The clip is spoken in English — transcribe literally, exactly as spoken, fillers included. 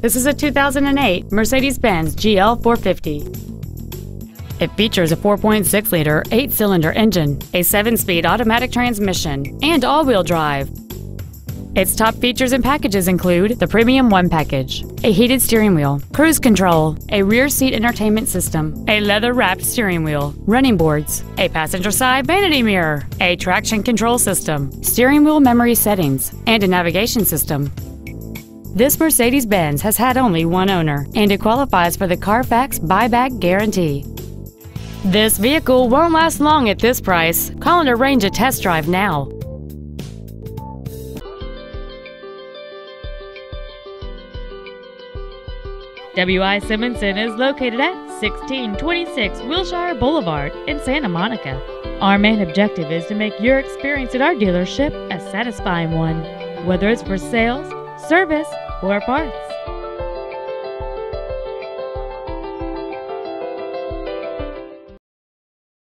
This is a two thousand eight Mercedes-Benz G L four fifty. It features a four point six liter eight cylinder engine, a seven speed automatic transmission, and all-wheel drive. Its top features and packages include the Premium One package, a heated steering wheel, cruise control, a rear seat entertainment system, a leather-wrapped steering wheel, running boards, a passenger side vanity mirror, a traction control system, steering wheel memory settings, and a navigation system. This Mercedes-Benz has had only one owner, and it qualifies for the Carfax buyback guarantee. This vehicle won't last long at this price. Call and arrange a test drive now. W I Simonson is located at sixteen twenty-six Wilshire Boulevard in Santa Monica. Our main objective is to make your experience at our dealership a satisfying one, whether it's for sales, service, or parts.